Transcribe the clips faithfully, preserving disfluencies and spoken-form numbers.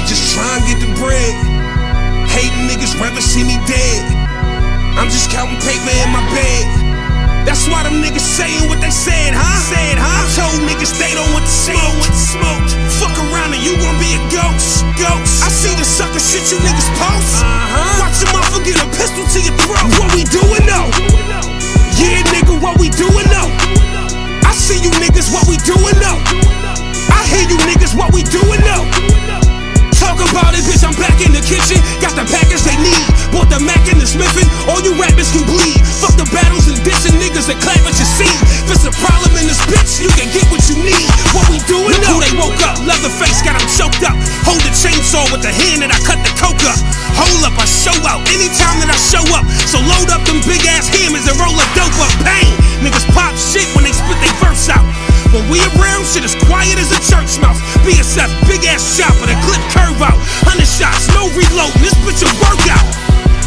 I'm just trying to get the bread. Hating niggas rather see me dead. I'm just counting paper in my bed. That's why them niggas saying what they said, huh? Said, huh? I told niggas they don't want to smoke, want to smoke. Fuck around and you gon' be a ghost, ghost. I see the sucker shit you niggas post. Uh-huh. Watch a motherfucker get a pistol to your throat. What we doing though? Yeah, nigga, what we doing though? I see you niggas, what we doing though? I hear you niggas, what we doing though? Talk about it, bitch, I'm back in the kitchen. Got the package they need. Bought the Mac and the Smithin'. All you rappers can bleed. Fuck the battles and dissing niggas that clap what you see. If it's a problem in this bitch, you can get what you need. What we doing though? They woke up, Leatherface got them choked up. Hold the chainsaw with the hand that I cut the coke up. Hold up, I show out anytime that I show up. So load up them big ass hammers and roll a dope up. Pain, niggas pop shit when they spit they verse out. When we around, shit as quiet as a church mouse. B S F, big ass chopper, the clip curve out. Hundred shots, no reload, this bitch a workout.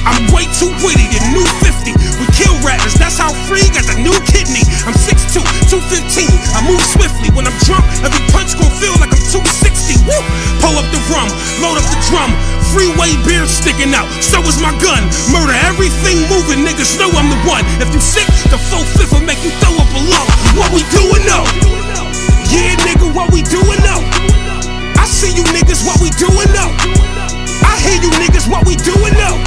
I'm way too witty, the new fifty. We kill rappers, that's how Free got the new kidney. I'm six two, two fifteen, I move swiftly. When I'm drunk, every punch gon' feel like I'm two sixty. Woo! Pull up the rum, load up the drum. Freeway beard sticking out, so is my gun. Murder everything moving, niggas know I'm the one. If you sick, the four fifth will make you throw up a lump. What we doing though? Yeah, nigga, what we doing though? I see you niggas, what we doing though? I hear you niggas, what we doing though?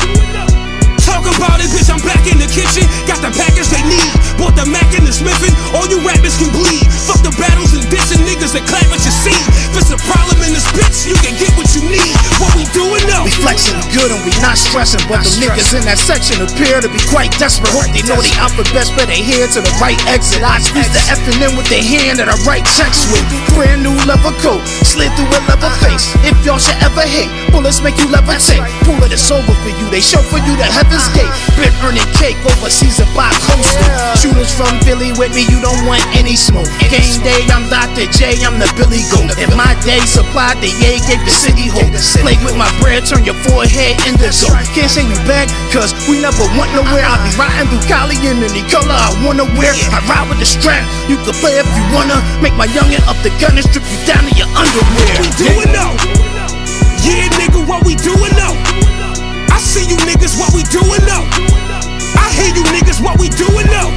Talk about it, bitch, I'm back in the kitchen. Got the package they need. Bought the Mac and the Smithin'. All you rappers can bleed. Fuck the battles and dissing niggas that clap what you see. If it's a problem in this bitch, you can get what you need. What we doing though? We flexing good and we not stressing. But not the niggas stressing in that section appear to be quite desperate. Hope they know they out for best, but they head to the right exit. I squeeze the F and N with the hand that I write checks with. Brand new leather coat, slid through a leather face. If y'all should ever hate, bullets make you levitate. Pull it, it's over for you. They show for you the heaven's gate. Been earning cake overseas and by coastal. Shooters from Philly with me, you don't want any smoke. Game day, I'm Doctor J, I'm the Billy Goat. In my day, supplied the yay, gave the city hope. Play with my bread, turn your forehead into gold. Can't send me back, cause we never went nowhere. I be riding through Cali in any color I wanna wear. I ride with the strap, you can play if you wanna. Make my youngin' up the gun and strip you down to your underwear. What we doing though? Yeah, nigga, what we doing though? I see you niggas, what we doing though? I hear you niggas, what we doing though?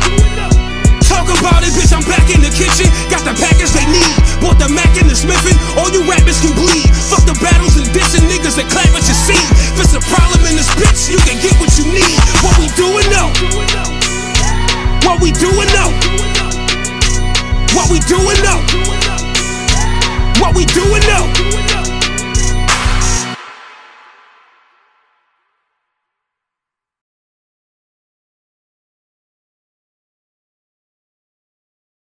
Talk about it, bitch, I'm back in the kitchen. Got the package they need. Bought the Mac and the Smithin'. All you rappers can bleed. Fuck the battles and dissing niggas that clap what you see. If it's a problem in this bitch, you can get what you need. What we doing though? What we doing though? What we doing though? What we doing though?